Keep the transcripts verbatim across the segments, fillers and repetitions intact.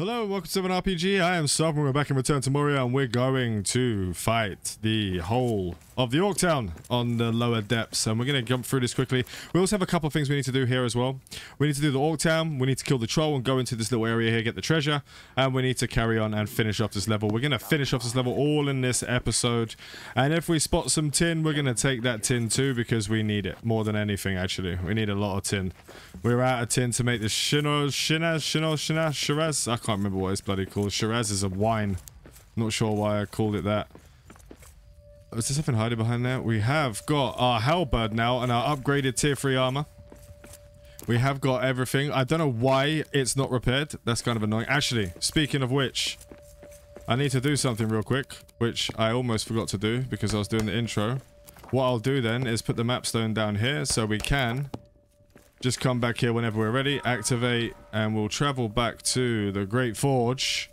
Hello, welcome to Sovereign R P G. I am Sovereign. We're back in Return to Moria, and we're going to fight the whole of the Orc Town on the lower depths. And we're going to jump through this quickly. We also have a couple of things we need to do here as well. We need to do the Orc Town. We need to kill the troll and go into this little area here, get the treasure. And we need to carry on and finish off this level. We're going to finish off this level all in this episode. And if we spot some tin, we're going to take that tin too, because we need it more than anything, actually. We need a lot of tin. We're out of tin to make this Shiraz, Shiraz, Shiraz, Shiraz, Shiraz. I can't I can't remember what it's bloody called. Shiraz is a wine. I'm not sure why I called it that. Is there something hiding behind there? We have got our halberd now and our upgraded tier three armor. We have got everything. I don't know why it's not repaired. That's kind of annoying. Actually, speaking of which, I need to do something real quick, which I almost forgot to do because I was doing the intro. What I'll do then is put the mapstone down here so we can just come back here whenever we're ready, activate, and we'll travel back to the Great Forge.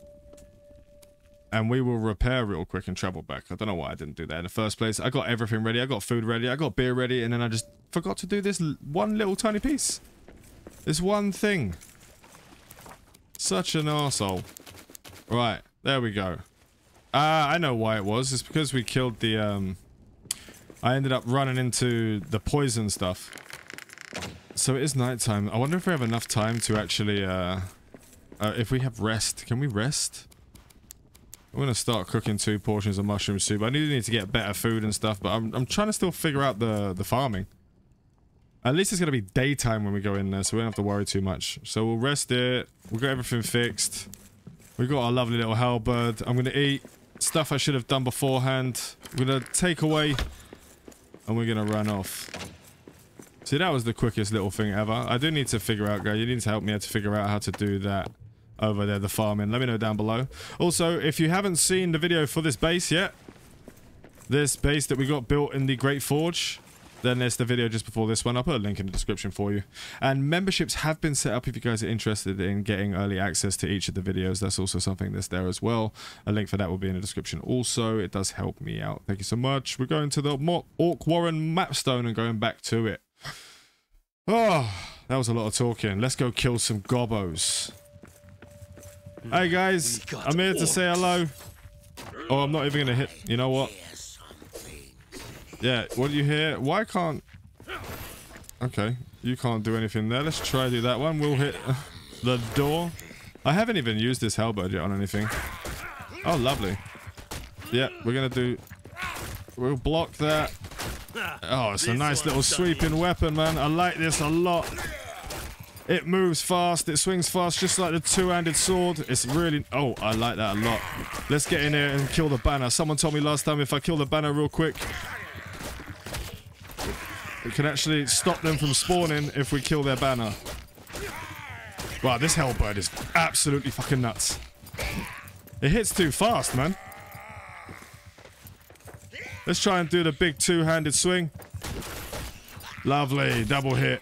And we will repair real quick and travel back. I don't know why I didn't do that in the first place. I got everything ready. I got food ready. I got beer ready. And then I just forgot to do this one little tiny piece. This one thing. Such an arsehole. Right. There we go. Ah, uh, I know why it was. It's because we killed the... Um, I ended up running into the poison stuff. So it is nighttime. I wonder if we have enough time to actually, uh, uh, if we have rest. Can we rest? I'm going to start cooking two portions of mushroom soup. I do need to get better food and stuff, but I'm, I'm trying to still figure out the, the farming. At least it's going to be daytime when we go in there, so we don't have to worry too much. So we'll rest it. We'll get everything fixed. We've got our lovely little halberd. I'm going to eat stuff I should have done beforehand. We're going to take away, and we're going to run off. See, that was the quickest little thing ever. I do need to figure out, guys. You need to help me out to figure out how to do that over there, the farming. Let me know down below. Also, if you haven't seen the video for this base yet, this base that we got built in the Great Forge, then there's the video just before this one. I'll put a link in the description for you. And memberships have been set up if you guys are interested in getting early access to each of the videos. That's also something that's there as well. A link for that will be in the description also. It does help me out. Thank you so much. We're going to the Orc Warren mapstone and going back to it. Oh, that was a lot of talking. Let's go kill some gobbos. Hey guys, I'm here to say hello. Oh, I'm not even gonna hit. You know what? Yeah, what do you hear? Why can't? Okay, you can't do anything there. Let's try to do that one. We'll hit the door. I haven't even used this halberd yet on anything. Oh, lovely. Yeah, we're gonna do. We'll block that. Oh, it's a nice little sweeping weapon, man. I like this a lot. It moves fast. It swings fast, just like the two-handed sword. It's really... Oh, I like that a lot. Let's get in here and kill the banner. Someone told me last time if I kill the banner real quick, it can actually stop them from spawning if we kill their banner. Wow, this halberd is absolutely fucking nuts. It hits too fast, man. Let's try and do the big two-handed swing. Lovely. Double hit.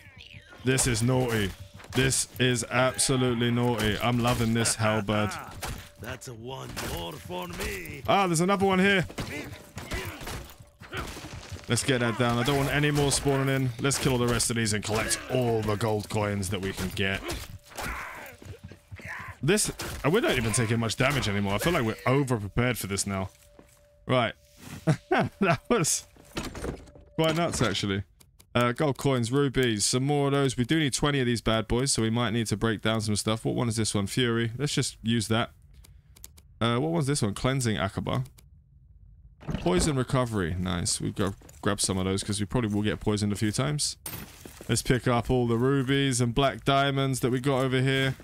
This is naughty. This is absolutely naughty. I'm loving this halberd. That's a one more for me. Ah, there's another one here. Let's get that down. I don't want any more spawning in. Let's kill the rest of these and collect all the gold coins that we can get. This... Oh, we're not even taking much damage anymore. I feel like we're over-prepared for this now. Right. That was quite nuts, actually. Uh, gold coins, rubies, some more of those. We do need twenty of these bad boys, so we might need to break down some stuff. What one is this one? Fury. Let's just use that. Uh, what one's this one? Cleansing Akaba. Poison recovery. Nice. We've got to grab some of those because we probably will get poisoned a few times. Let's pick up all the rubies and black diamonds that we got over here.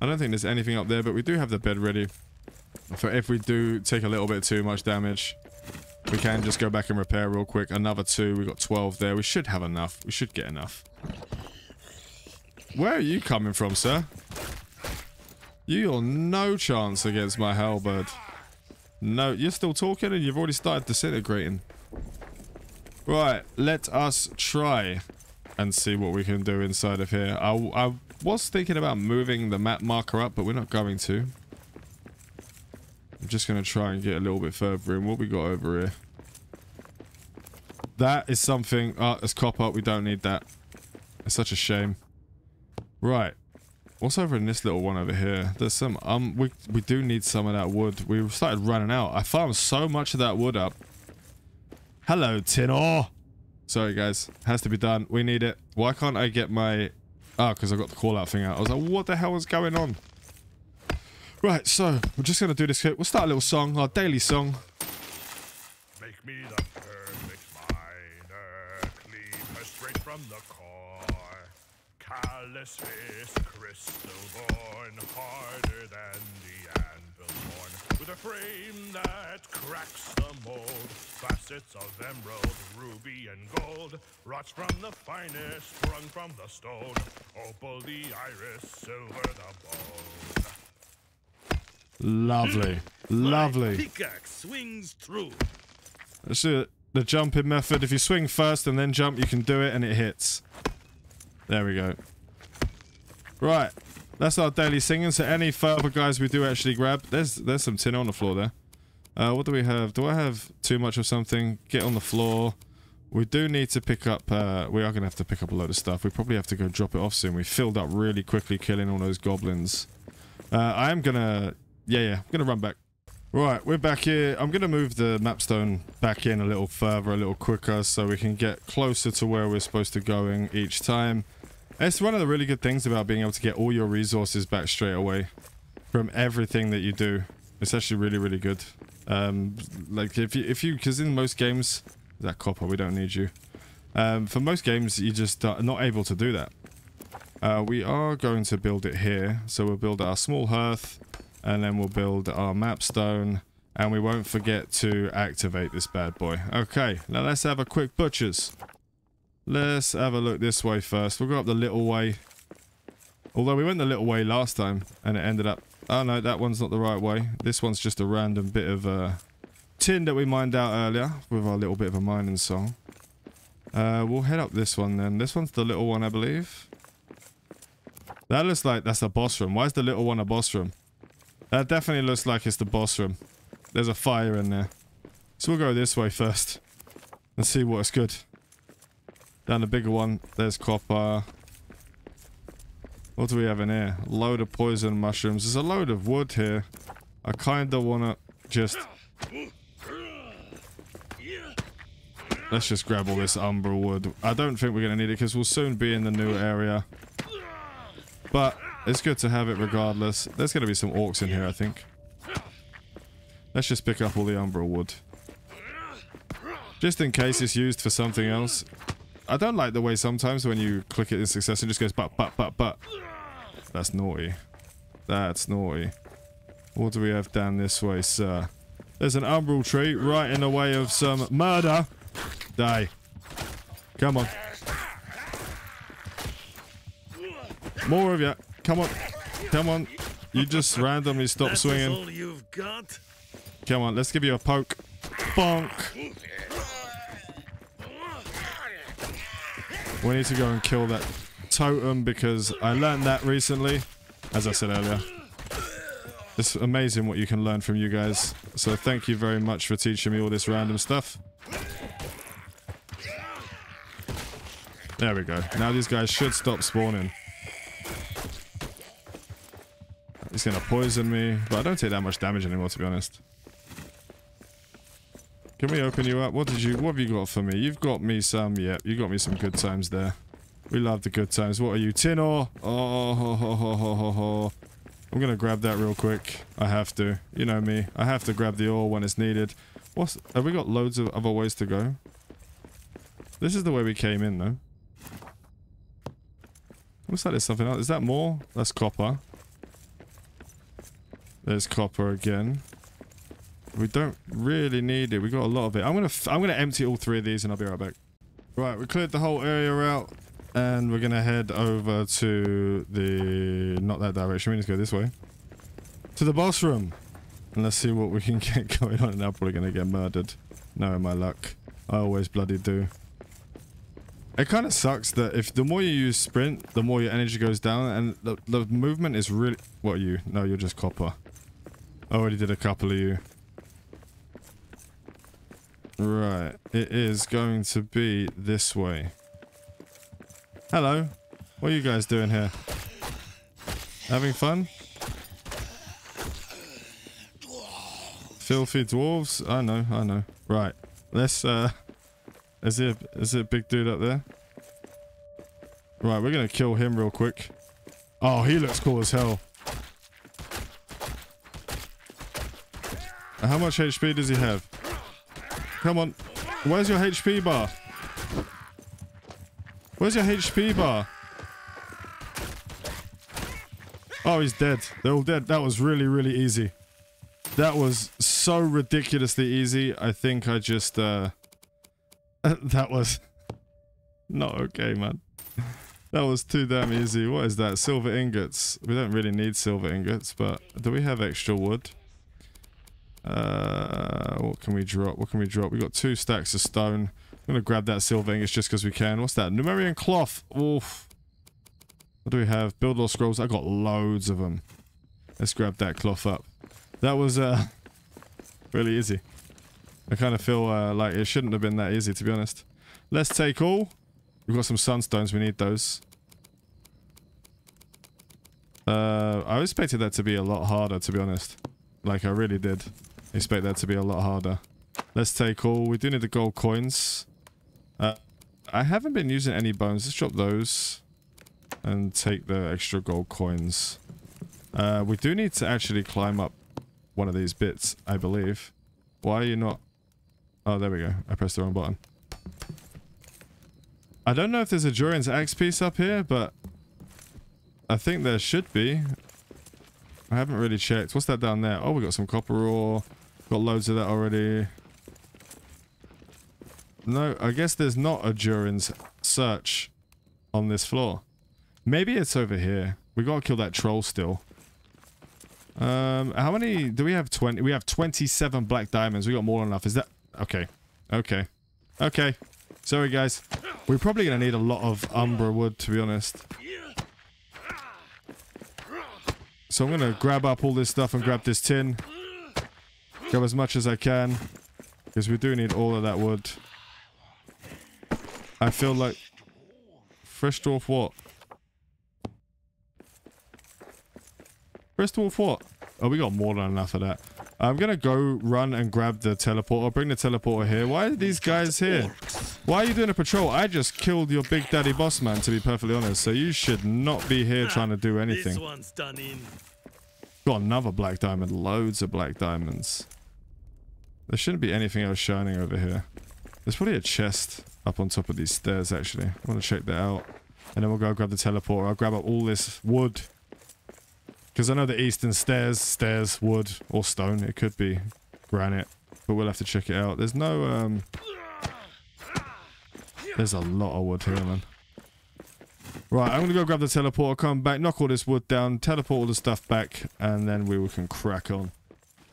I don't think there's anything up there, but we do have the bed ready. So if we do take a little bit too much damage, we can just go back and repair real quick. Another two. We got twelve there. We should have enough. We should get enough. Where are you coming from, sir? You're no chance against my halberd. No, you're still talking and you've already started disintegrating. Right, let us try and see what we can do inside of here. I, I was thinking about moving the map marker up, but we're not going to. I'm just going to try and get a little bit further in. What we got over here? That is something. Ah, uh, it's copper. We don't need that. It's such a shame. Right. Also over in this little one over here, there's some um we we do need some of that wood. We started running out. I farmed so much of that wood up. Hello, tin ore. Sorry guys, has to be done. We need it. Why can't I get my? Oh, because I got the call out thing out. I was like, what the hell is going on? Right, so we're just gonna do this here. We'll start a little song, our daily song. Make me the perfect miner, cleaver straight from the core. Callous fist, crystal born, harder than the anvil born. With a frame that cracks the mold, facets of emerald, ruby, and gold. Rots from the finest, sprung from the stone. Opal the iris, silver the bone. Lovely, lovely. Pickaxe swings through. That's it. The jumping method. If you swing first and then jump, you can do it and it hits. There we go. Right, that's our daily singing. So any further guys we do actually grab. There's there's some tin on the floor there. Uh, what do we have? Do I have too much of something? Get on the floor. We do need to pick up. Uh, we are gonna have to pick up a load of stuff. We probably have to go drop it off soon. We filled up really quickly, killing all those goblins. Uh, I am gonna. Yeah, yeah, I'm going to run back. Right, we're back here. I'm going to move the mapstone back in a little further, a little quicker, so we can get closer to where we're supposed to going each time. It's one of the really good things about being able to get all your resources back straight away from everything that you do. It's actually really, really good. Um, like, if you, if you, because in most games, that copper, we don't need you. Um, for most games, you're just not able to do that. Uh, we are going to build it here. So we'll build our small hearth. And then we'll build our mapstone, and we won't forget to activate this bad boy. Okay, now let's have a quick butchers. Let's have a look this way first. We'll go up the little way. Although we went the little way last time, and it ended up... Oh no, that one's not the right way. This one's just a random bit of uh, tin that we mined out earlier with our little bit of a mining song. Uh, we'll head up this one then. This one's the little one, I believe. That looks like that's a boss room. Why is the little one a boss room? That definitely looks like it's the boss room. There's a fire in there. So we'll go this way first. And see what's good. Down the bigger one. There's copper. What do we have in here? Load of poison mushrooms. There's a load of wood here. I kinda wanna just... Let's just grab all this umbra wood. I don't think we're gonna need it because we'll soon be in the new area. But... it's good to have it regardless. There's going to be some orcs in here, I think. Let's just pick up all the umbra wood. Just in case it's used for something else. I don't like the way sometimes when you click it in success, it just goes, but, but, but, but. That's naughty. That's naughty. What do we have down this way, sir? There's an umbral tree right in the way of some murder. Die. Come on. More of you. Come on. Come on. You just randomly stop swinging. All you've got? Come on. Let's give you a poke. Bonk. We need to go and kill that totem because I learned that recently. As I said earlier. It's amazing what you can learn from you guys. So thank you very much for teaching me all this random stuff. There we go. Now these guys should stop spawning. He's going to poison me, but I don't take that much damage anymore, to be honest. Can we open you up? What did you? What have you got for me? You've got me some, yeah, you got me some good times there. We love the good times. What are you, tin ore? Oh, ho, ho, ho, ho, ho, ho. I'm going to grab that real quick. I have to. You know me. I have to grab the ore when it's needed. What's, have we got loads of other ways to go? This is the way we came in, though. Looks like there's something else. Is that more? That's copper. There's copper again. We don't really need it. We got a lot of it. I'm gonna f I'm gonna empty all three of these and I'll be right back. Right, we cleared the whole area out and we're gonna head over to the not that direction. We need to go this way to the boss room and let's see what we can get going on. And I'm probably gonna get murdered. Knowing my luck, I always bloody do. It kind of sucks that if the more you use sprint, the more your energy goes down, and the the movement is really. What are you? No, you're just copper. I already did a couple of you. Right. It is going to be this way. Hello. What are you guys doing here? Having fun? Filthy dwarves. I know, I know. Right. Let's, uh... Is there, is there a big dude up there? Right, we're gonna kill him real quick. Oh, he looks cool as hell. How much H P does he have? Come on. Where's your H P bar? Where's your H P bar? Oh, he's dead. They're all dead. That was really, really easy. That was so ridiculously easy. I think I just... Uh, that was... Not okay, man. That was too damn easy. What is that? Silver ingots. We don't really need silver ingots, but... Do we have extra wood? Uh, what can we drop? What can we drop? We got two stacks of stone. I'm gonna grab that silver ingots just because we can. What's that? Numerian cloth. Oof. What do we have? Build Law scrolls. I got loads of them. Let's grab that cloth up. That was uh really easy. I kind of feel uh, like it shouldn't have been that easy, to be honest. Let's take all. We've got some sunstones. We need those. Uh, I expected that to be a lot harder, to be honest. Like I really did. Expect that to be a lot harder. Let's take all. We do need the gold coins. Uh, I haven't been using any bones. Let's drop those and take the extra gold coins. Uh, we do need to actually climb up one of these bits, I believe. Why are you not? Oh, there we go. I pressed the wrong button. I don't know if there's a Durin's Axe piece up here, but I think there should be. I haven't really checked. What's that down there? Oh, we got some copper ore. Got loads of that already. No, I guess there's not a Durin's search on this floor. Maybe it's over here. We gotta kill that troll still. Um, how many do we have? twenty. We have twenty-seven black diamonds. We got more than enough. Is that okay? Okay, okay. Sorry guys, we're probably gonna need a lot of umbra wood, to be honest. So I'm going to grab up all this stuff and grab this tin. Grab as much as I can. Because we do need all of that wood. I feel like... Fresh dwarf what? Fresh dwarf what? Oh, we got more than enough of that. I'm going to go run and grab the teleporter. Bring the teleporter here. Why are these guys here? Why are you doing a patrol? I just killed your big daddy boss man, to be perfectly honest. So you should not be here trying to do anything. This one's done in. Got another black diamond. Loads of black diamonds. There shouldn't be anything else shining over here. There's probably a chest up on top of these stairs, actually. I want to check that out. And then we'll go grab the teleporter. I'll grab up all this wood. Because I know the eastern stairs, stairs, wood, or stone. It could be granite, but we'll have to check it out. There's no, um... There's a lot of wood here, man. Right, I'm going to go grab the teleporter, come back, knock all this wood down, teleport all the stuff back, and then we can crack on.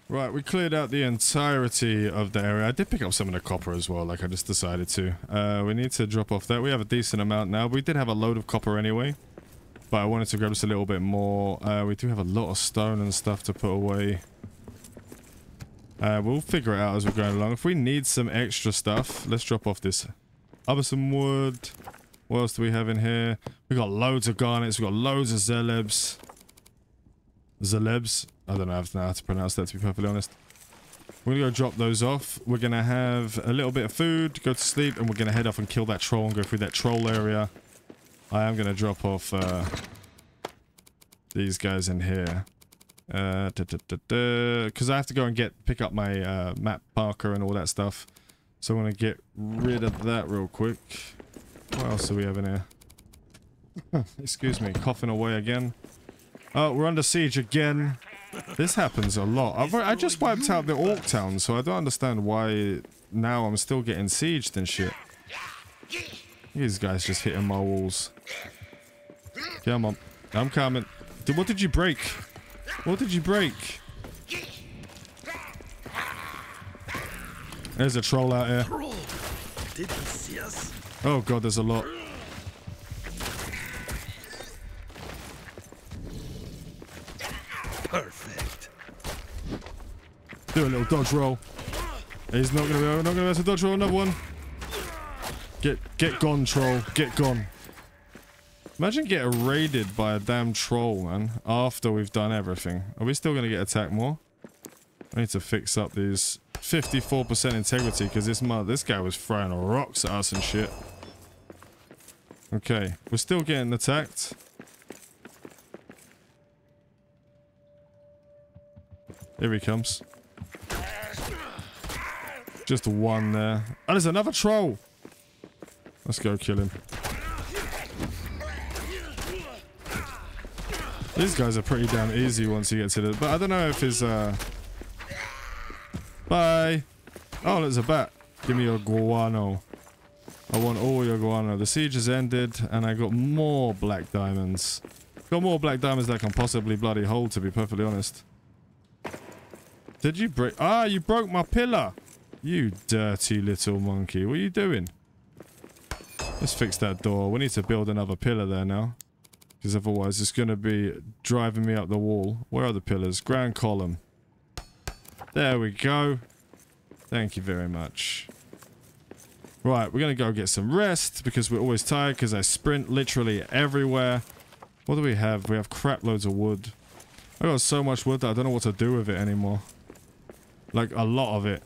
Right, we cleared out the entirety of the area. I did pick up some of the copper as well, like I just decided to. Uh, we need to drop off that. We have a decent amount now. We did have a load of copper anyway. But I wanted to grab us a little bit more. Uh, we do have a lot of stone and stuff to put away. Uh, we'll figure it out as we're going along. If we need some extra stuff, let's drop off this Ubersome wood. What else do we have in here? We got loads of garnets. We got loads of zelebs. Zelebs? I don't know how to pronounce that, to be perfectly honest. We're going to go drop those off. We're going to have a little bit of food, go to sleep, and we're going to head off and kill that troll and go through that troll area. I am going to drop off uh, these guys in here. Because uh, I have to go and get pick up my uh, map marker and all that stuff. So I'm going to get rid of that real quick. What else do we have in here? Excuse me, coughing away again. Oh, we're under siege again. This happens a lot. I've, I just wiped out the Orc Town, so I don't understand why now I'm still getting sieged and shit. These guys just hitting my walls. Come on. I'm coming. Dude, what did you break? What did you break? There's a troll out here. Oh god, there's a lot. Perfect. Do a little dodge roll. He's not gonna be not gonna be able to dodge roll another one. Get, get gone, troll. Get gone. Imagine getting raided by a damn troll, man, after we've done everything. Are we still going to get attacked more? I need to fix up these fifty-four percent integrity, because this mother, this guy was throwing rocks at us and shit. Okay, we're still getting attacked. Here he comes. Just one there. Oh, there's another troll! Let's go kill him. These guys are pretty damn easy once you get to the... But I don't know if his... Uh... Bye! Oh, there's a bat. Give me your guano. I want all your guano. The siege has ended, and I got more black diamonds. Got more black diamonds that I can possibly bloody hold, to be perfectly honest. Did you break... Ah, you broke my pillar! You dirty little monkey. What are you doing? Let's fix that door. We need to build another pillar there now. Because otherwise it's going to be driving me up the wall. Where are the pillars? Grand column. There we go. Thank you very much. Right, we're going to go get some rest because we're always tired because I sprint literally everywhere. What do we have? We have crap loads of wood. I got so much wood that I don't know what to do with it anymore. Like, a lot of it.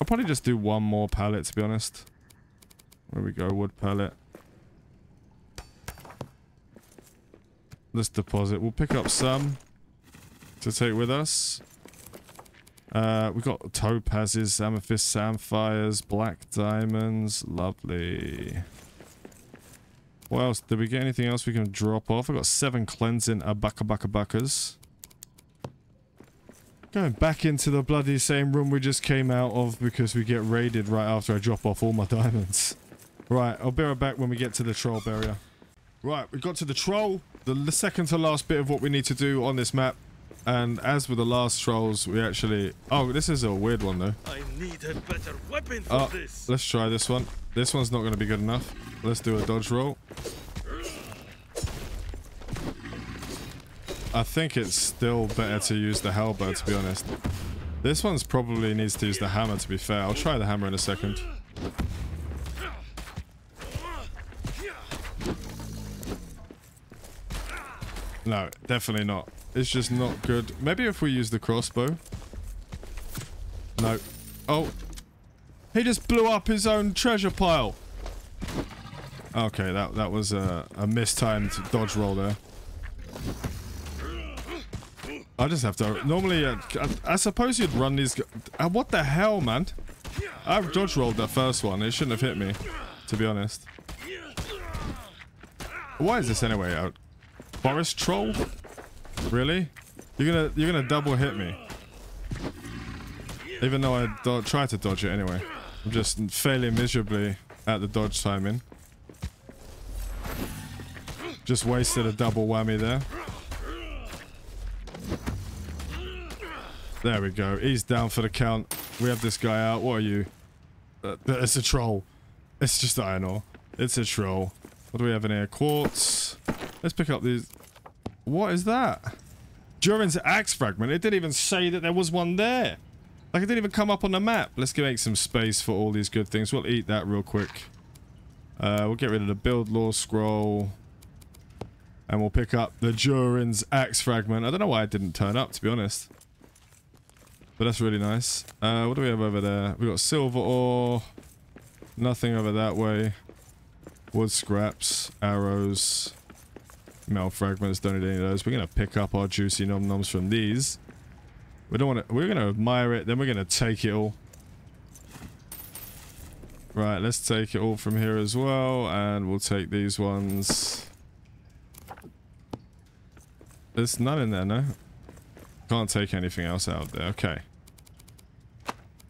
I'll probably just do one more pallet, to be honest. There we go, wood pallet. Let's deposit. We'll pick up some to take with us. Uh, we've got topazes, amethyst, sapphires, black diamonds. Lovely. What else? Did we get anything else we can drop off? I've got seven cleansing abaka-baka-bakas. Going back into the bloody same room we just came out of because we get raided right after I drop off all my diamonds. Right, I'll be right back when we get to the troll barrier. Right, we got to the troll. The second to last bit of what we need to do on this map, and as with the last trolls, we actually... Oh, this is a weird one, though. I need a better weapon for oh, this. Let's try this one. This one's not going to be good enough. Let's do a dodge roll. I think it's still better to use the halberd, to be honest. This one's probably needs to use the hammer, to be fair. I'll try the hammer in a second. No, definitely not. It's just not good. Maybe if we use the crossbow. No. Oh. He just blew up his own treasure pile. Okay, that, that was a, a mistimed dodge roll there. I just have to... Normally, uh, I, I suppose you'd run these... Uh, what the hell, man? I've dodge rolled that first one. It shouldn't have hit me, to be honest. Why is this anyway out? Forest troll? Really? You're gonna you're gonna double hit me. Even though I do try to dodge it anyway. I'm just failing miserably at the dodge timing. Just wasted a double whammy there. There we go. He's down for the count. We have this guy out. What are you? Uh, it's a troll. It's just iron ore. It's a troll. What do we have in here? Quartz. Let's pick up these. What is that? Durin's Axe fragment. It didn't even say that there was one there. Like, it didn't even come up on the map. Let's make some space for all these good things. We'll eat that real quick. Uh, we'll get rid of the build lore scroll. And we'll pick up the Durin's Axe fragment. I don't know why it didn't turn up, to be honest. But that's really nice. Uh, what do we have over there? We've got silver ore. Nothing over that way. Wood scraps. Arrows. Metal fragments, don't need any of those. We're gonna pick up our juicy nom noms from these. We don't want to. We're gonna admire it, then we're gonna take it all. Right, let's take it all from here as well, and we'll take these ones. There's none in there, no. Can't take anything else out there. Okay.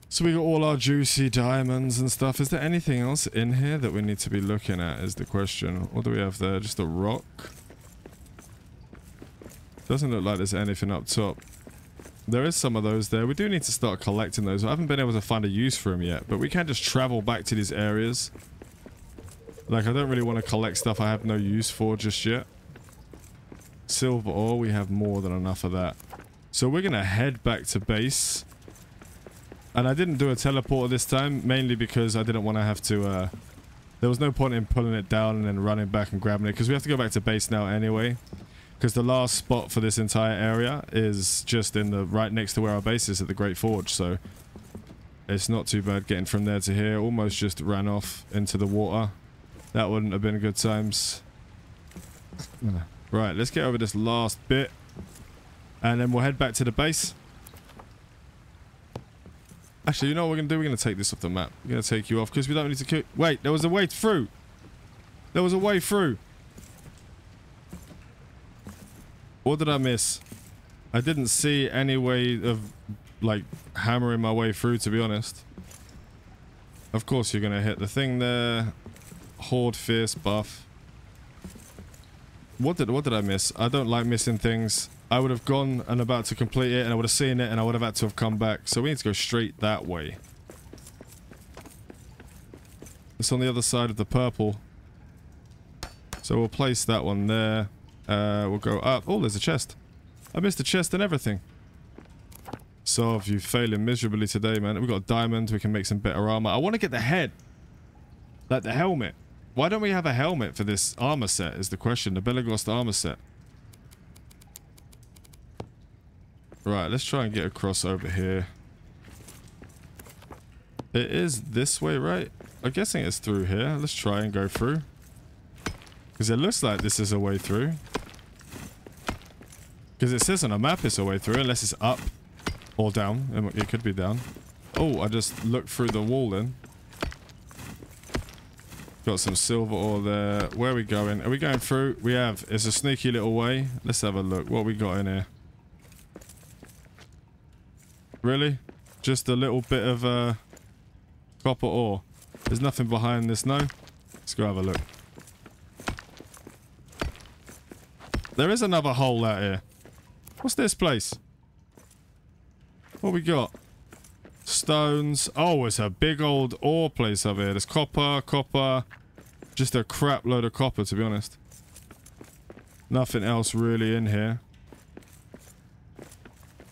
So we got all our juicy diamonds and stuff. Is there anything else in here that we need to be looking at? Is the question. What do we have there? Just a rock. Doesn't look like there's anything up top. There is some of those there. We do need to start collecting those. I haven't been able to find a use for them yet, but we can just travel back to these areas. Like, I don't really want to collect stuff I have no use for just yet. Silver ore, we have more than enough of that. So we're going to head back to base. And I didn't do a teleporter this time, mainly because I didn't want to have to... Uh, There was no point in pulling it down and then running back and grabbing it, because we have to go back to base now anyway, because the last spot for this entire area is just in the right next to where our base is at the Great Forge. So it's not too bad getting from there to here. Almost just ran off into the water. That wouldn't have been good times. Right, let's get over this last bit and then we'll head back to the base. Actually, you know what we're going to do? We're going to take this off the map. We're going to take you off because we don't need to kill... Wait, there was a way through. There was a way through. What did I miss? I didn't see any way of, like, hammering my way through, to be honest. Of course, you're going to hit the thing there. Horde Fierce buff. What did, what did I miss? I don't like missing things. I would have gone and about to complete it, and I would have seen it, and I would have had to have come back. So we need to go straight that way. It's on the other side of the purple. So we'll place that one there. Uh, we'll go up. Oh, there's a chest. I missed the chest and everything. So if you're failing miserably today, man. We've got a diamond. We can make some better armor. I want to get the head. Like the helmet. Why don't we have a helmet for this armor set is the question. The Belegost armor set. Right, let's try and get across over here. It is this way, right? I'm guessing it's through here. Let's try and go through. Because it looks like this is a way through. Because it says on a map it's a way through, unless it's up or down. It could be down. Oh, I just looked through the wall then. Got some silver ore there. Where are we going? Are we going through? We have. It's a sneaky little way. Let's have a look. What we got in here? Really? Just a little bit of uh, copper ore. There's nothing behind this, no? Let's go have a look. There is another hole out here. What's this place? What we got? Stones. Oh, it's a big old ore place over here. There's copper, copper. Just a crap load of copper, to be honest. Nothing else really in here.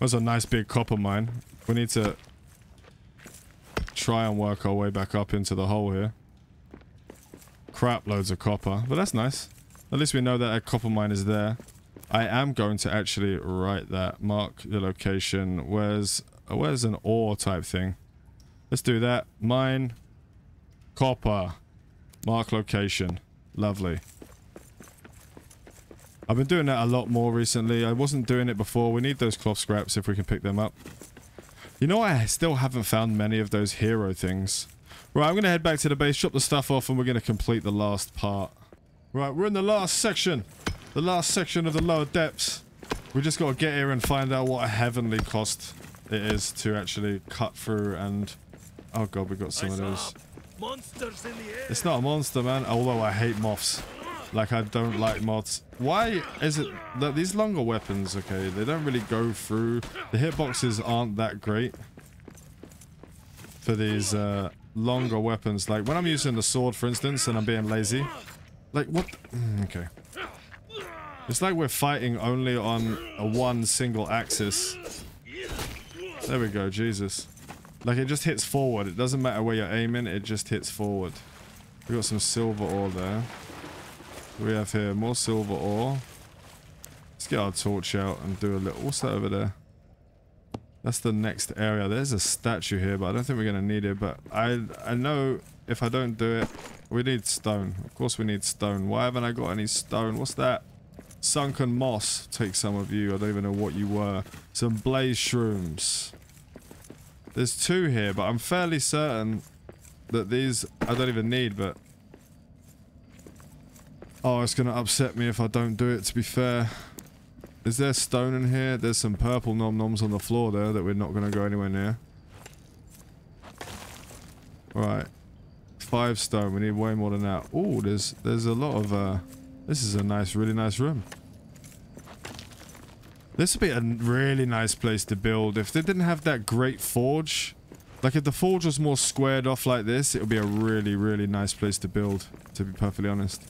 That's a nice big copper mine. We need to try and work our way back up into the hole here. Crap loads of copper, but that's nice. At least we know that a copper mine is there. I am going to actually write that. Mark the location. Where's where's an ore type thing? Let's do that. Mine. Copper. Mark location. Lovely. I've been doing that a lot more recently. I wasn't doing it before. We need those cloth scraps if we can pick them up. You know, I still haven't found many of those hero things. Right, I'm going to head back to the base, drop the stuff off, and we're going to complete the last part. Right, we're in the last section. The last section of the lower depths. We just got to get here and find out what a heavenly cost it is to actually cut through and... Oh god, we got some of those. Monsters in the air. It's not a monster, man. Although I hate moths. Like, I don't like mods. Why is it that these longer weapons, okay, they don't really go through. The hitboxes aren't that great for these uh, longer weapons. Like, when I'm using the sword, for instance, and I'm being lazy. Like, what? Okay. It's like we're fighting only on a one single axis. There we go, Jesus. Like, it just hits forward. It doesn't matter where you're aiming, it just hits forward. We got some silver ore there. We have here more silver ore. Let's get our torch out and do a little... What's that over there? That's the next area. There's a statue here, but I don't think we're going to need it. But I I know if I don't do it... We need stone. Of course we need stone. Why haven't I got any stone? What's that? Sunken moss. Take some of you. I don't even know what you were. Some blaze shrooms. There's two here, but I'm fairly certain that these I don't even need, but... Oh, it's going to upset me if I don't do it, to be fair. Is there stone in here? There's some purple nom-noms on the floor there that we're not going to go anywhere near. Alright. Five stone. We need way more than that. Oh, there's, there's a lot of... Uh, this is a nice, really nice room. This would be a really nice place to build. If they didn't have that great forge... Like, if the forge was more squared off like this, it would be a really, really nice place to build, to be perfectly honest.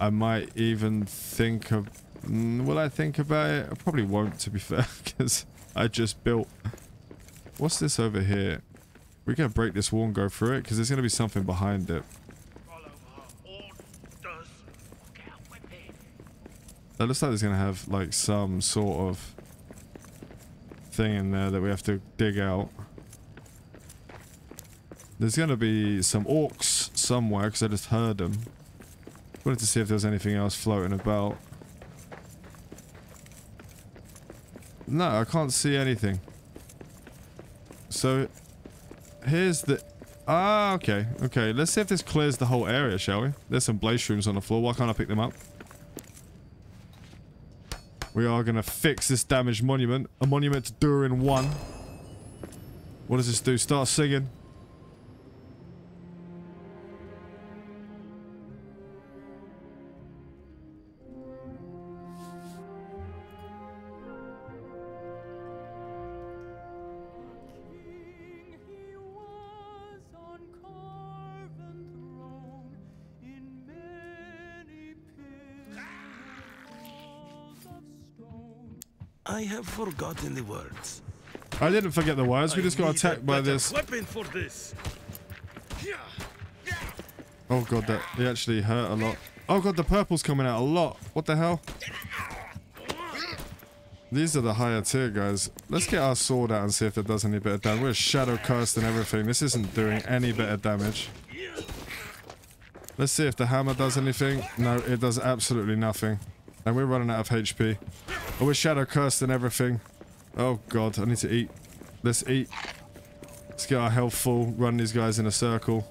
I might even think of... Will I think about it? I probably won't, to be fair, because I just built... What's this over here? We're going to break this wall and go through it, because there's going to be something behind it. That looks like there's going to have like some sort of thing in there that we have to dig out. There's going to be some orcs somewhere because I just heard them. Wanted to see if there was anything else floating about. No, I can't see anything. So here's the... Ah, okay. Okay, let's see if this clears the whole area, shall we? There's some blaze shrooms on the floor. Why can't I pick them up? We are going to fix this damaged monument. A monument to Durin one. What does this do? Start singing. I have forgotten the words. I didn't forget the words. We I just got attacked by this. Weapon for this. Oh god, that he actually hurt a lot. Oh god, the purple's coming out a lot. What the hell? These are the higher tier guys. Let's get our sword out and see if it does any better damage. We're shadow cursed and everything. This isn't doing any better damage. Let's see if the hammer does anything. No, it does absolutely nothing. And we're running out of H P. Oh, we're shadow cursed and everything. Oh god, I need to eat. Let's eat. Let's get our health full. Run these guys in a circle.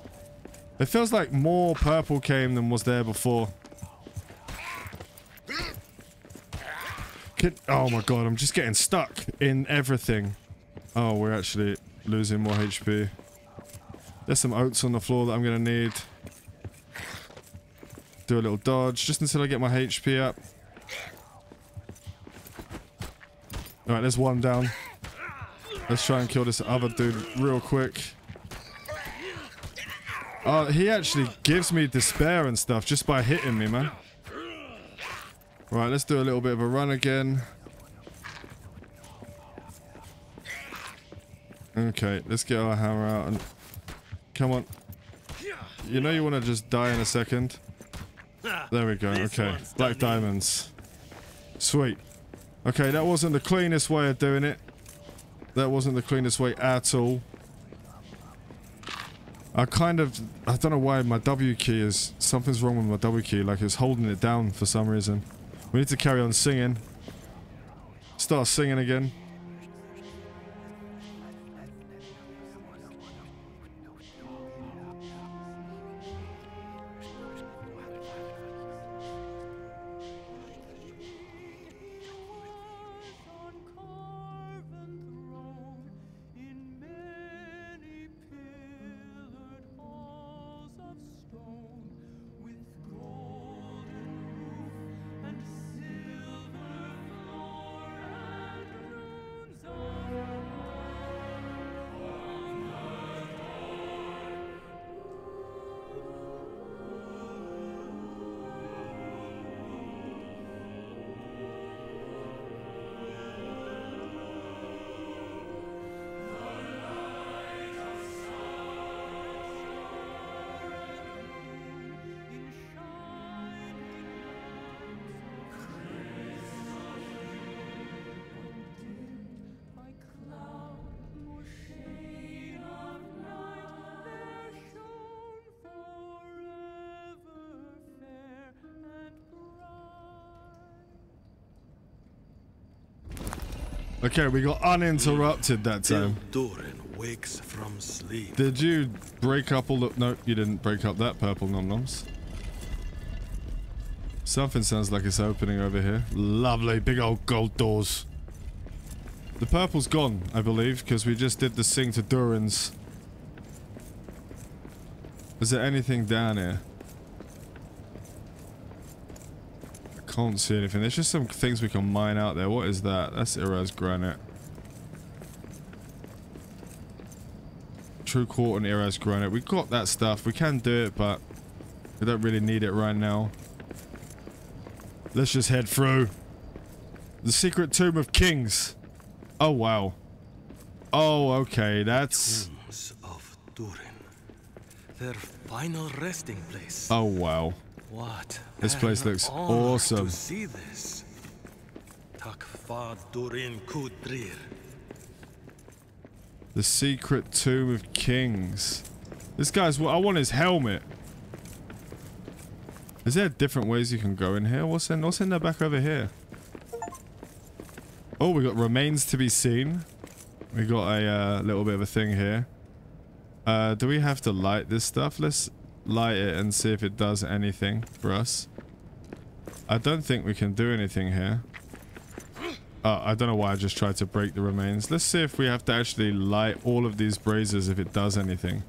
It feels like more purple came than was there before. Kid oh my god, I'm just getting stuck in everything. Oh, we're actually losing more H P. There's some oats on the floor that I'm going to need. Do a little dodge just until I get my H P up. All right, there's one down. Let's try and kill this other dude real quick. Oh, he actually gives me despair and stuff just by hitting me, man. Right, let's do a little bit of a run again. Okay, let's get our hammer out and come on. You know you want to just die in a second. There we go. Okay, black diamonds. Sweet. Okay, that wasn't the cleanest way of doing it. That wasn't the cleanest way at all. I kind of... I don't know why my W key is... Something's wrong with my W key. Like, it's holding it down for some reason. We need to carry on singing. Start singing again. Okay, we got uninterrupted that time. Durin wakes from sleep. Did you break up all the... No, you didn't break up that purple nom-noms. Something sounds like it's opening over here. Lovely, big old gold doors. The purple's gone, I believe, because we just did the sing to Durin's. Is there anything down here? Can't see anything. There's just some things we can mine out there. What is that? That's Iraz granite. True quartz and Iraz granite. We've got that stuff. We can do it, but we don't really need it right now. Let's just head through. The secret tomb of kings. Oh, wow. Oh, okay. That's... Tombs of Durin. Their final resting place. Oh, wow. What? This place looks awesome. To see this. The secret tomb of kings. This guy's what I want, his helmet. Is there different ways you can go in here? What's in, what's in the back over here? Oh, we got remains to be seen. We got a uh, little bit of a thing here. Uh, do we have to light this stuff? Let's light it and see if it does anything for us. I don't think we can do anything here. Uh, I don't know why I just tried to break the remains. Let's see if we have to actually light all of these braziers, if it does anything.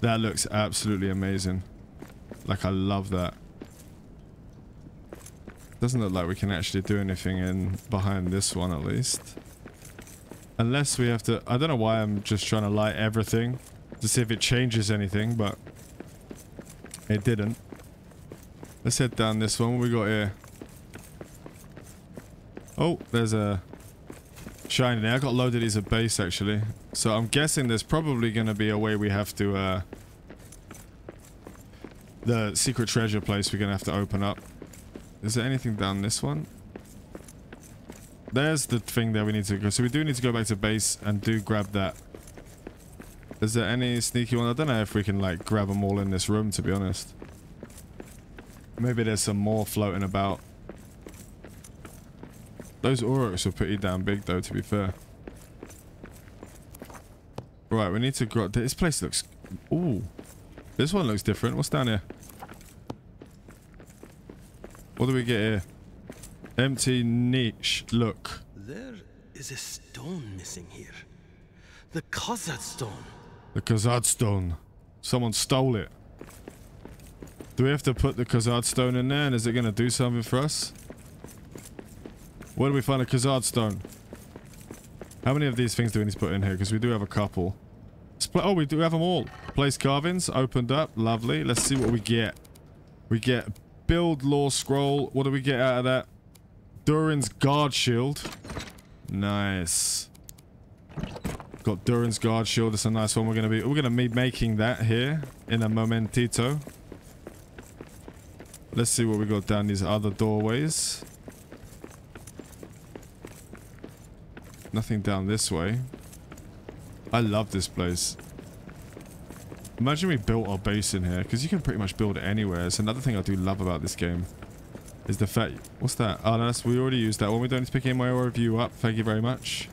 That looks absolutely amazing. Like, I love that. Doesn't look like we can actually do anything in behind this one, at least. Unless we have to... I don't know why I'm just trying to light everything to see if it changes anything, but it didn't. Let's head down this one. What we got here? Oh, there's a shrine there. I got loaded as a base, actually. So I'm guessing there's probably going to be a way we have to... Uh, the secret treasure place we're going to have to open up. Is there anything down this one? There's the thing there we need to go. So we do need to go back to base and do grab that. Is there any sneaky one? I don't know if we can, like, grab them all in this room, to be honest. Maybe there's some more floating about. Those aurochs are pretty damn big, though, to be fair. Right, we need to grab... This place looks... Ooh. This one looks different. What's down here? What do we get here? Empty niche. Look. There is a stone missing here. The Khazad stone. The Khazad stone. Someone stole it. Do we have to put the Khazad stone in there? And is it going to do something for us? Where do we find a Khazad stone? How many of these things do we need to put in here? Because we do have a couple. Spl oh, we do have them all. Place carvings. Opened up. Lovely. Let's see what we get. We get... Build lore scroll. What do we get out of that? Durin's guard shield. Nice. Got Durin's guard shield. It's a nice one. We're gonna be we're gonna be making that here in a momentito. Let's see what we got down these other doorways. Nothing down this way. I love this place. Imagine we built our base in here, because you can pretty much build it anywhere. It's another thing I do love about this game, is the fact... What's that? Oh, no, that's, we already used that one. We don't need to pick any more review up. Thank you very much.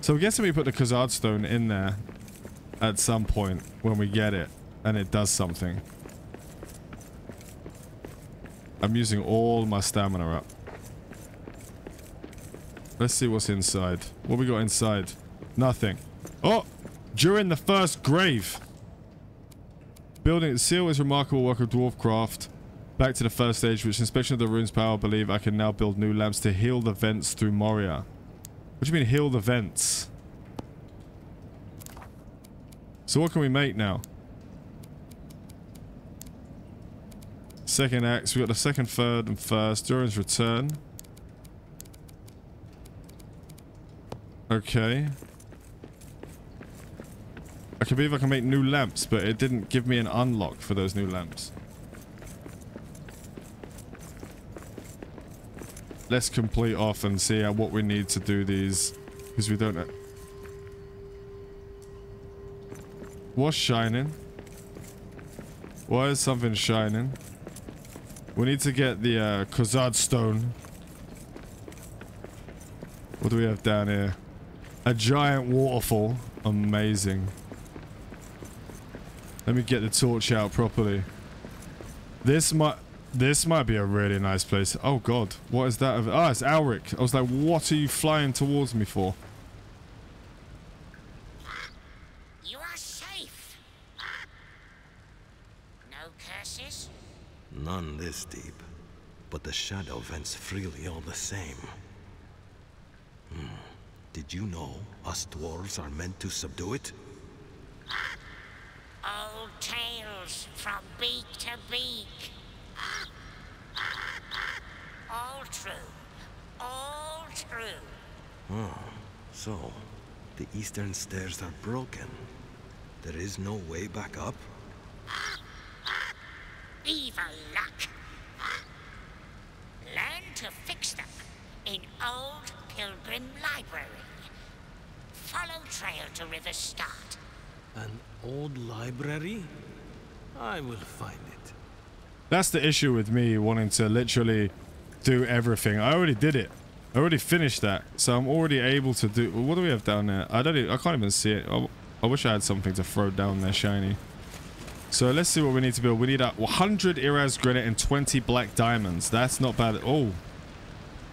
So I'm guessing we put the Khazad stone in there at some point when we get it, and it does something. I'm using all my stamina up. Let's see what's inside. What we got inside? Nothing. Oh! During the first grave... Building seal is remarkable work of dwarfcraft. Back to the first stage, which inspection of the ruins power. I believe I can now build new lamps to heal the vents through Moria. What do you mean heal the vents? So what can we make now? Second axe. We got the second, third, and first. Durin's return. Okay. I can believe I can make new lamps, but it didn't give me an unlock for those new lamps. Let's complete off and see what we need to do these, because we don't know. What's shining? Why is something shining? We need to get the uh, Khazad stone. What do we have down here? A giant waterfall. Amazing. Let me get the torch out properly. This might this might be a really nice place. Oh god, what is that? Oh, it's Alric. I was like, what are you flying towards me for? You are safe. No curses? None this deep, but the shadow vents freely all the same. Hmm. Did you know us dwarves are meant to subdue it? Old tales from beak to beak. All true. All true. Oh, so the eastern stairs are broken. There is no way back up? evil luck. Learn to fix them in Old Pilgrim Library. Follow trail to River Start. An old library? I will find it. That's the issue with me wanting to literally do everything. I already did it. I already finished that. So I'm already able to do... What do we have down there? I don't even, I can't even see it. I, I wish I had something to throw down there shiny. So let's see what we need to build. We need a one hundred Iraz granite and twenty black diamonds. That's not bad at all.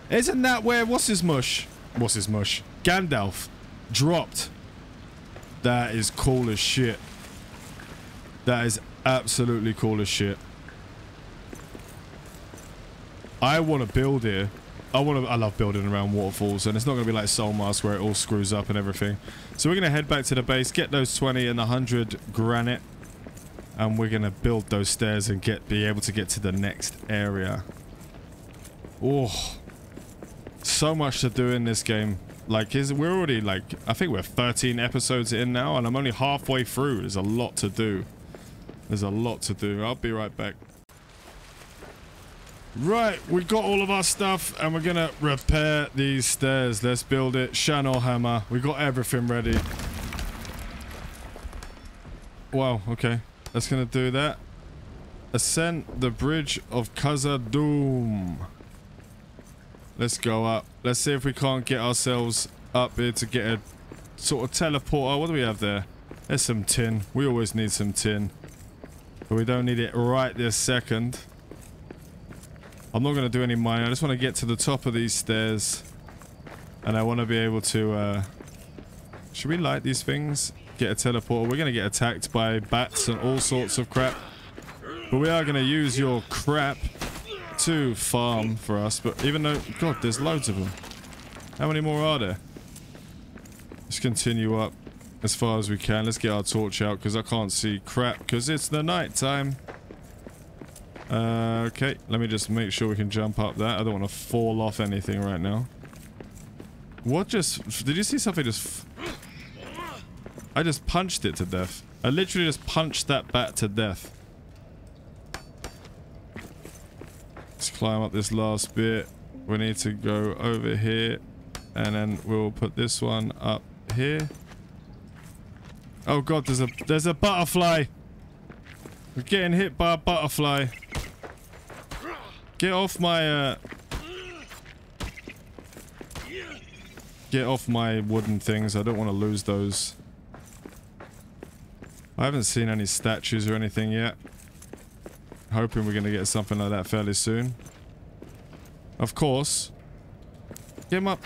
Isn't that where what's his mush? What's his mush? Gandalf dropped. That is cool as shit. That is absolutely cool as shit. I want to build here. I want to. I love building around waterfalls, and it's not going to be like Solmars where it all screws up and everything. So we're going to head back to the base, get those twenty and the one hundred granite. And we're going to build those stairs and get be able to get to the next area. Oh, so much to do in this game. Like, is we're already like, I think we're thirteen episodes in now, and I'm only halfway through. There's a lot to do. There's a lot to do. I'll be right back. Right, we got all of our stuff, and we're going to repair these stairs. Let's build it. Shanor hammer. We got everything ready. Wow, okay. That's going to do that. Ascend the Bridge of Khazad-dûm. Let's go up. Let's see if we can't get ourselves up here to get a sort of teleporter. What do we have there? There's some tin. We always need some tin. But we don't need it right this second. I'm not going to do any mining. I just want to get to the top of these stairs. And I want to be able to... Uh, should we light these things? Get a teleporter. We're gonna get attacked by bats and all sorts of crap, but we are gonna use your crap to farm for us. But even though, god, there's loads of them. How many more are there? Let's continue up as far as we can. Let's get our torch out because I can't see crap because it's the night time. Uh, okay, let me just make sure we can jump up that. I don't want to fall off anything right now. What just did you see something just I just punched it to death. I literally just punched that bat to death. Let's climb up this last bit. We need to go over here. And then we'll put this one up here. Oh god, there's a there's a butterfly. We're getting hit by a butterfly. Get off my uh Get off my wooden things. I don't want to lose those. I haven't seen any statues or anything yet. Hoping we're going to get something like that fairly soon. Of course. Get him up.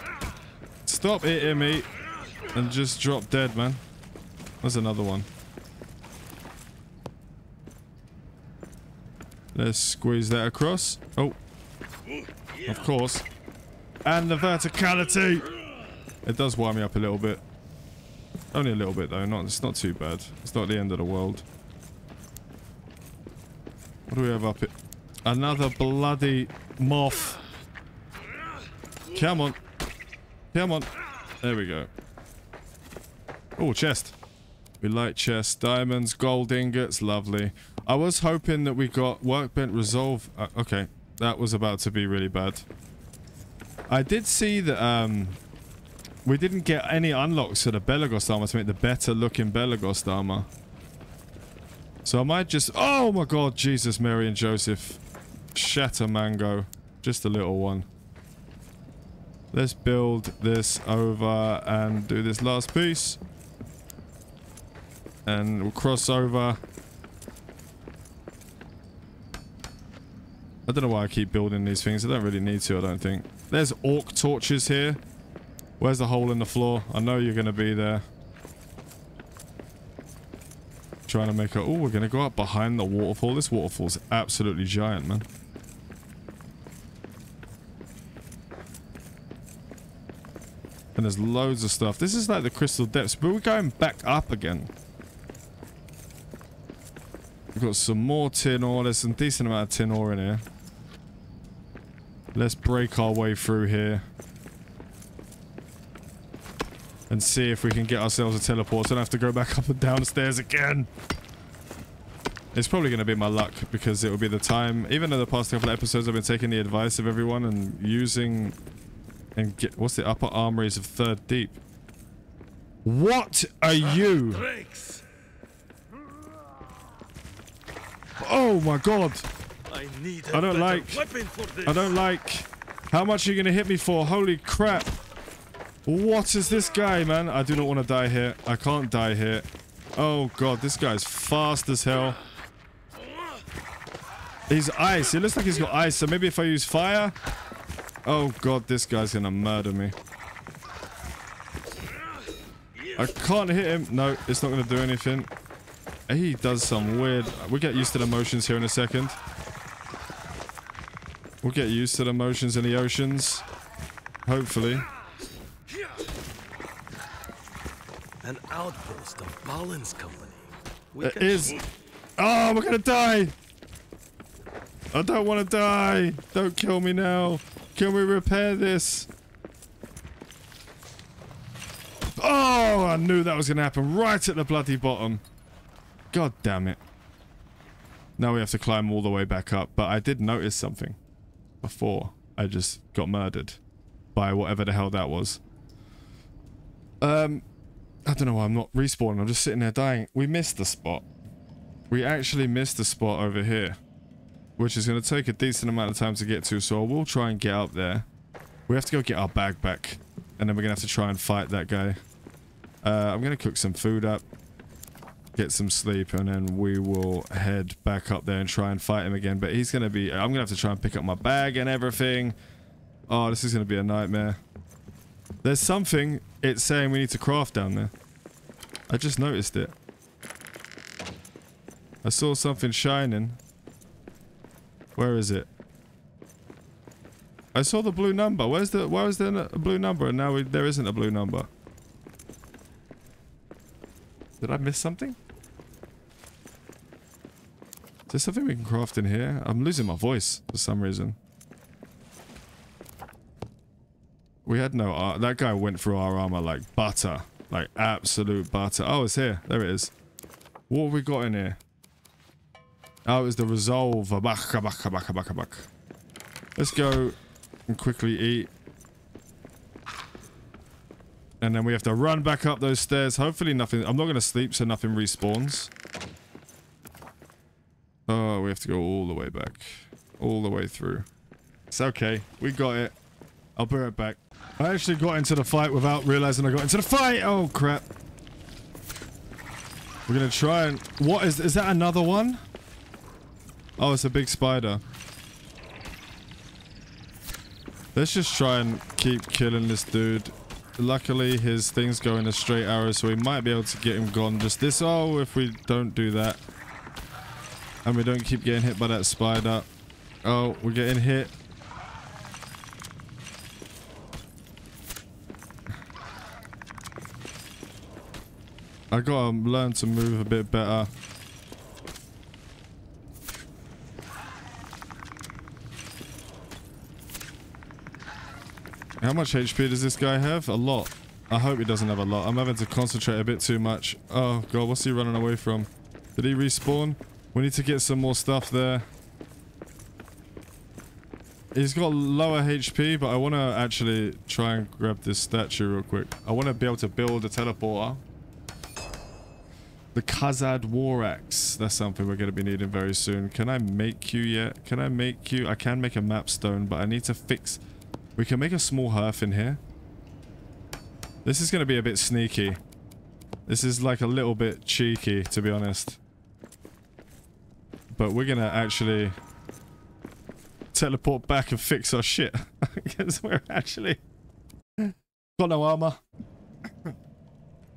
Stop hitting me. And just drop dead, man. There's another one. Let's squeeze that across. Oh. Of course. And the verticality. It does wind me up a little bit. Only a little bit though, not it's not too bad. It's not the end of the world. What do we have up here? Another bloody moth. Come on. Come on. There we go. Oh, chest. We like chests. Diamonds, gold ingots, lovely. I was hoping that we got workbench resolve. Uh, okay, that was about to be really bad. I did see that... Um, we didn't get any unlocks for the Belegost armor to make the better looking Belegost armor. So I might just... Oh my god, Jesus, Mary and Joseph. Shatter mango. Just a little one. Let's build this over and do this last piece. And we'll cross over. I don't know why I keep building these things. I don't really need to, I don't think. There's orc torches here. Where's the hole in the floor? I know you're going to be there. Trying to make a... Oh, we're going to go up behind the waterfall. This waterfall's absolutely giant, man. And there's loads of stuff. This is like the crystal depths, but we're going back up again. We've got some more tin ore. There's some decent amount of tin ore in here. Let's break our way through here. And see if we can get ourselves a teleport. So I don't have to go back up and downstairs again. It's probably going to be my luck, because it will be the time. Even in the past couple of episodes, I've been taking the advice of everyone and using... and get, what's the upper armories of Third Deep? What are you? Oh my god! I need. I don't like. I don't like. How much are you gonna hit me for? Holy crap! What is this guy, man? I do not want to die here. I can't die here. Oh god, this guy's fast as hell. He's ice. It looks like he's got ice. So maybe if I use fire. Oh god, this guy's gonna murder me. I can't hit him. No, it's not gonna do anything. He does some weird... We'll get used to the motions here in a second. We'll get used to the motions in the oceans. Hopefully. An outpost of Balin's company. We it can is... Oh, we're gonna die! I don't want to die! Don't kill me now! Can we repair this? Oh, I knew that was going to happen right at the bloody bottom. God damn it. Now we have to climb all the way back up. But I did notice something before I just got murdered by whatever the hell that was. Um, I don't know why I'm not respawning. I'm just sitting there dying. We missed the spot. We actually missed the spot over here, which is going to take a decent amount of time to get to, so I will try and get up there. We have to go get our bag back, and then we're going to have to try and fight that guy. Uh, I'm going to cook some food up, get some sleep, and then we will head back up there and try and fight him again. But he's going to be... I'm going to have to try and pick up my bag and everything. Oh, this is going to be a nightmare. There's something it's saying we need to craft down there. I just noticed it. I saw something shining. Where is it? I saw the blue number. Where's the... Why was there a blue number? And now we, there isn't a blue number. Did I miss something? Is there something we can craft in here? I'm losing my voice for some reason. We had no... Uh, that guy went through our armor like butter. Like absolute butter. Oh, it's here. There it is. What have we got in here? Oh, it was the resolver. Baka, baka, baka, baka, baka. Let's go and quickly eat. And then we have to run back up those stairs. Hopefully nothing... I'm not going to sleep so nothing respawns. Oh, we have to go all the way back. All the way through. It's okay. We got it. I'll be right back. I actually got into the fight without realizing I got into the fight. Oh, crap. We're going to try and... What is... Is that another one? Oh, it's a big spider. Let's just try and keep killing this dude. Luckily, his thing's going a straight arrow, so we might be able to get him gone just this. Oh, if we don't do that. And we don't keep getting hit by that spider. Oh, we're getting hit. I gotta learn to move a bit better. How much H P does this guy have? A lot. I hope he doesn't have a lot. I'm having to concentrate a bit too much. Oh god, what's he running away from? Did he respawn? We need to get some more stuff there. He's got lower H P, but I want to actually try and grab this statue real quick. I want to be able to build a teleporter. The Khazad War Axe. That's something we're going to be needing very soon. Can I make you yet? Can I make you? I can make a map stone, but I need to fix... We can make a small hearth in here. This is going to be a bit sneaky. This is like a little bit cheeky, to be honest. But we're going to actually teleport back and fix our shit. Because we're actually... Got no armor.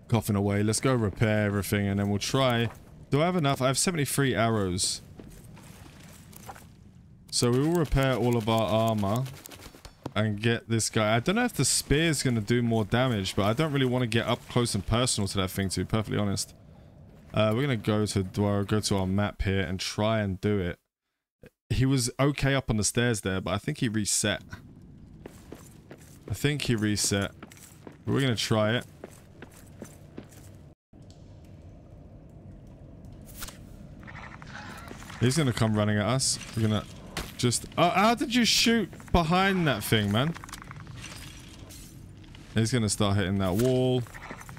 Coughing away. Let's go repair everything and then we'll try... Do I have enough? I have seventy-three arrows. So we will repair all of our armor. And get this guy. I don't know if the spear is going to do more damage, but I don't really want to get up close and personal to that thing, to be perfectly honest. Uh, we're going to go to Dwara, go to our map here and try and do it. He was okay up on the stairs there, but I think he reset. I think he reset. We're going to try it. He's gonna come running at us. We're gonna just... Oh, how did you shoot behind that thing, man? He's gonna start hitting that wall.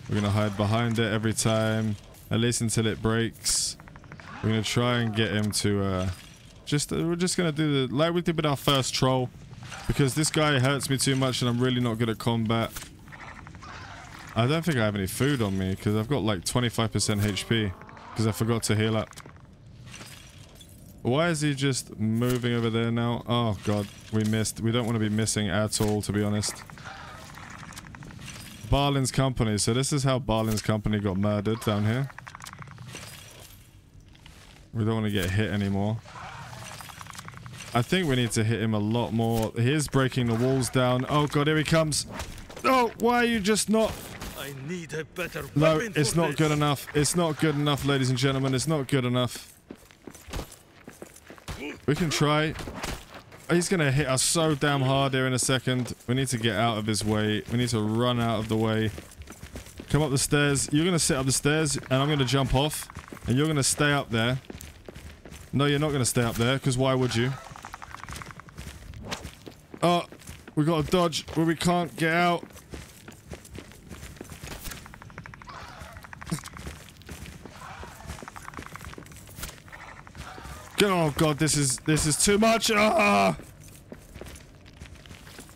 We're gonna hide behind it every time, at least until it breaks. We're gonna try and get him to uh just uh, we're just gonna do the like we did with our first troll, because this guy hurts me too much and I'm really not good at combat. I don't think I have any food on me because I've got like twenty-five percent H P because I forgot to heal up. Why is he just moving over there now? Oh god, we missed. We don't want to be missing at all, to be honest. Balin's company. So this is how Balin's company got murdered down here. We don't want to get hit anymore. I think we need to hit him a lot more. He is breaking the walls down. Oh god, here he comes. Oh, why are you just not... I need a better weapon. No, it's not good enough. It's not good enough, ladies and gentlemen. It's not good enough. We can try. He's going to hit us so damn hard here in a second. We need to get out of his way. We need to run out of the way. Come up the stairs. You're going to sit up the stairs, and I'm going to jump off. And you're going to stay up there. No, you're not going to stay up there, because why would you? Oh, we got to dodge where we can't get out. Oh god, this is this is too much. Ah!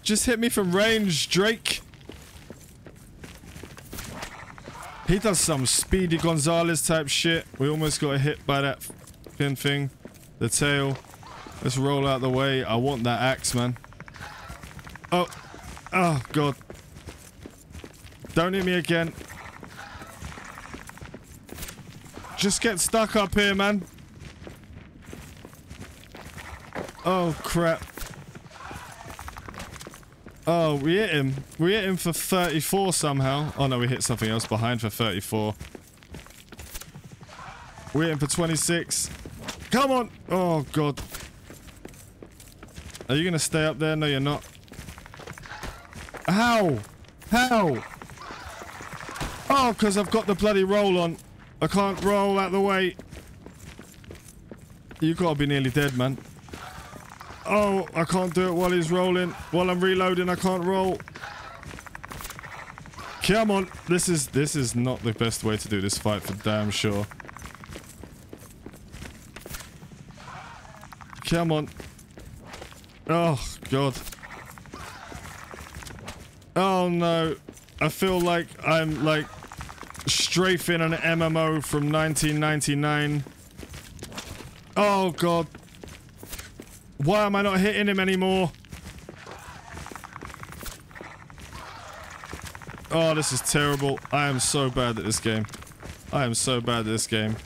Just hit me from range, Drake. He does some Speedy Gonzalez type shit. We almost got hit by that thin thing, the tail. Let's roll out the way. I want that axe, man. Oh, oh god! Don't hit me again. Just get stuck up here, man. Oh crap. Oh, we hit him. We hit him for thirty-four somehow. Oh no, we hit something else behind for thirty-four. We hit him for twenty-six. Come on. Oh god. Are you gonna stay up there? No, you're not. How? How? Oh, because I've got the bloody roll on. I can't roll out the way. You gotta be nearly dead, man. Oh, I can't do it while he's rolling. While I'm reloading, I can't roll. Come on. This is this is not the best way to do this fight for damn sure. Come on. Oh, God. Oh, no. I feel like I'm, like, strafing an M M O from nineteen ninety-nine. Oh, God. Why am I not hitting him anymore? Oh, this is terrible. I am so bad at this game. I am so bad at this game.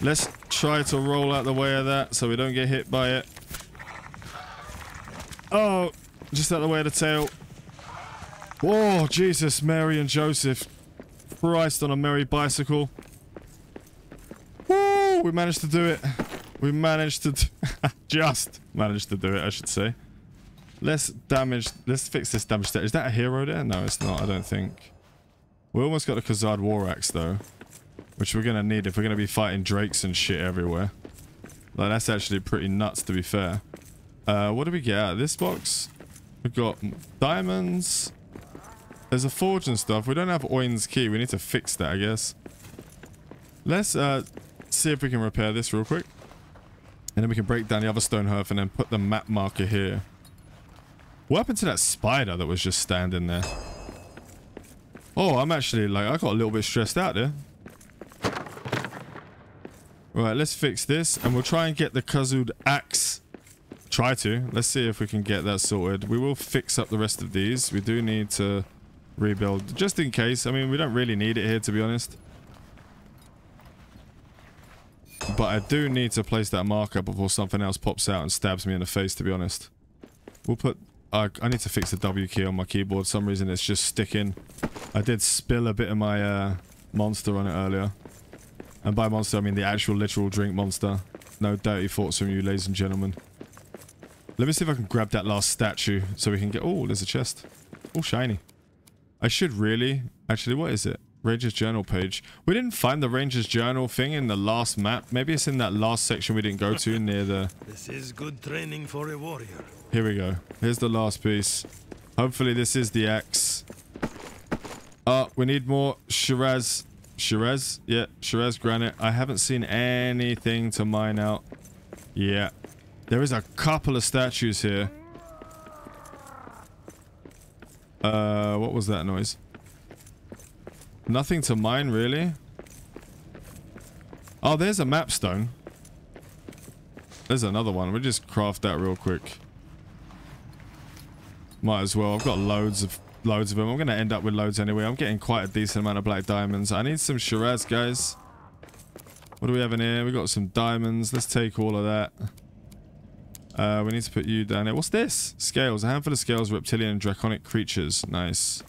Let's try to roll out the way of that so we don't get hit by it. Oh, just out the way of the tail. Oh, Jesus, Mary and Joseph. Christ on a merry bicycle. Woo, we managed to do it. We managed to... just managed to do it, I should say. Let's damage... Let's fix this damage. Is that a hero there? No, it's not, I don't think. We almost got a Khazad War Axe, though. Which we're going to need if we're going to be fighting drakes and shit everywhere. Like, that's actually pretty nuts, to be fair. Uh, what do we get out of this box? We've got diamonds. There's a forge and stuff. We don't have Oin's Key. We need to fix that, I guess. Let's uh, see if we can repair this real quick. And then we can break down the other stone hearth and then put the map marker here. What happened to that spider that was just standing there? Oh, I'm actually like, I got a little bit stressed out there. Right, let's fix this and we'll try and get the Khazad axe. Try to. Let's see if we can get that sorted. We will fix up the rest of these. We do need to rebuild just in case. I mean, we don't really need it here, to be honest. But I do need to place that marker before something else pops out and stabs me in the face, to be honest. We'll put... Uh, I need to fix the W key on my keyboard. For some reason, it's just sticking. I did spill a bit of my uh, monster on it earlier. And by monster, I mean the actual literal drink monster. No dirty thoughts from you, ladies and gentlemen. Let me see if I can grab that last statue so we can get... Oh, there's a chest. Oh, shiny. I should really... Actually, what is it? Ranger's Journal page. We didn't find the Ranger's Journal thing in the last map. Maybe it's in that last section we didn't go to near the... This is good training for a warrior. Here we go. Here's the last piece. Hopefully this is the axe. Uh, we need more Shiraz. Shiraz? Yeah, Shiraz granite. I haven't seen anything to mine out. Yeah. There is a couple of statues here. Uh, what was that noise? Nothing to mine, really. Oh, there's a map stone. There's another one. We'll just craft that real quick. Might as well. I've got loads of loads of them. I'm going to end up with loads anyway. I'm getting quite a decent amount of black diamonds. I need some Shiraz, guys. What do we have in here? We've got some diamonds. Let's take all of that. Uh, we need to put you down here. What's this? Scales. A handful of scales, reptilian and draconic creatures. Nice.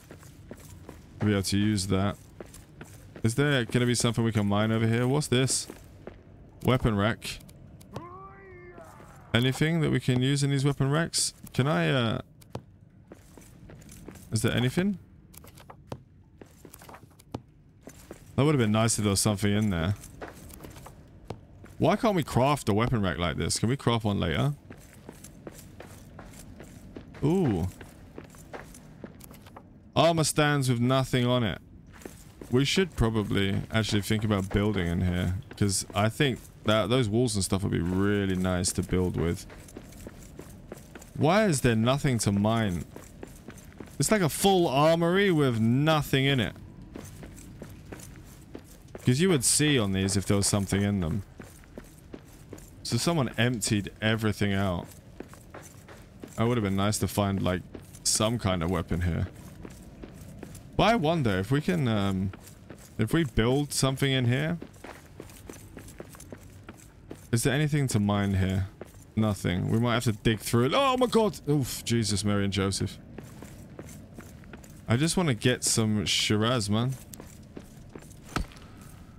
We'll be able to use that. Is there going to be something we can mine over here? What's this? Weapon rack. Anything that we can use in these weapon racks? Can I... Uh... Is there anything? That would have been nice if there was something in there. Why can't we craft a weapon rack like this? Can we craft one later? Ooh. Armor stands with nothing on it. We should probably actually think about building in here, because I think that those walls and stuff would be really nice to build with. Why is there nothing to mine? It's like a full armory with nothing in it. Because you would see on these if there was something in them. So someone emptied everything out. It would have been nice to find like some kind of weapon here. But I wonder if we can, um, if we build something in here. Is there anything to mine here? Nothing. We might have to dig through it. Oh my God. Oof. Jesus, Mary and Joseph. I just want to get some Shiraz, man.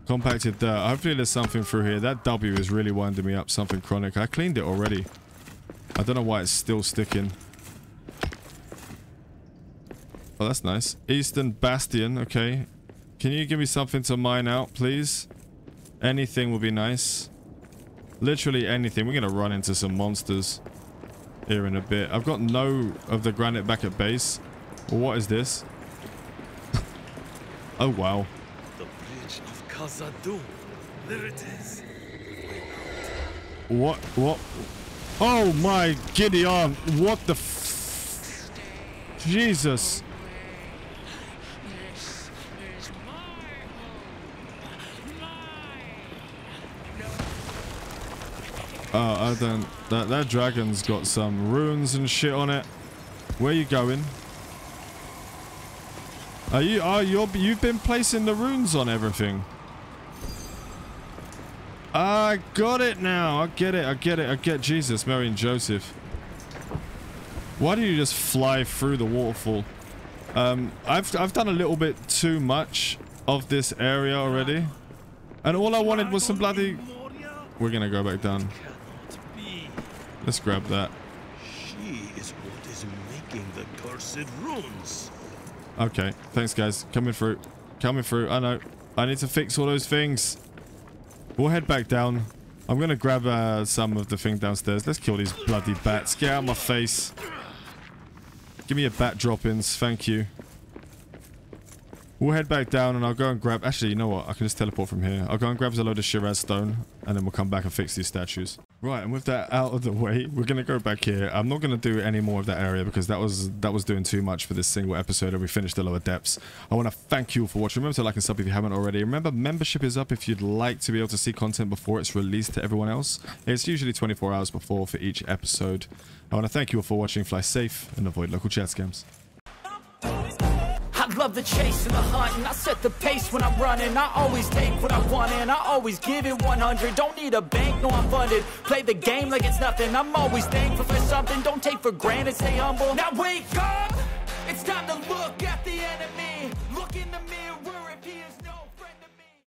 Compacted dirt. Hopefully there's something through here. That W is really winding me up. Something chronic. I cleaned it already. I don't know why it's still sticking. Oh, that's nice. Eastern Bastion. Okay. Can you give me something to mine out, please? Anything will be nice. Literally anything. We're going to run into some monsters here in a bit. I've got no of the granite back at base. Well, what is this? Oh, wow. The Bridge of Khazad-dûm. There it is. What? What? Oh, my giddy arm. What the f... Jesus. Oh, I don't... That, that dragon's got some runes and shit on it. Where you going? Are you... Are you... You've been placing the runes on everything. I got it now. I get it. I get it. I get Jesus, Mary and Joseph. Why do you just fly through the waterfall? Um, I've, I've done a little bit too much of this area already. And all I wanted was some bloody... We're gonna go back down. Let's grab that. She is what is making the cursed runes. Okay, thanks guys. Coming through. Coming through. I know. I need to fix all those things. We'll head back down. I'm gonna grab uh, some of the thing downstairs. Let's kill these bloody bats. Get out of my face. Give me your bat drop-ins. Thank you. We'll head back down and I'll go and grab... Actually, you know what? I can just teleport from here. I'll go and grab a load of Shiraz stone and then we'll come back and fix these statues. Right, and with that out of the way, we're going to go back here. I'm not going to do any more of that area because that was that was doing too much for this single episode and we finished the lower depths. I want to thank you all for watching. Remember to like and sub if you haven't already. Remember, membership is up if you'd like to be able to see content before it's released to everyone else. It's usually twenty-four hours before for each episode. I want to thank you all for watching. Fly safe and avoid local chat scams. I love the chase and the hunt, and I set the pace when I'm running. I always take what I want and I always give it one hundred. Don't need a bank, no I'm funded. Play the game like it's nothing. I'm always thankful for something. Don't take for granted, stay humble. Now wake up, it's time to look at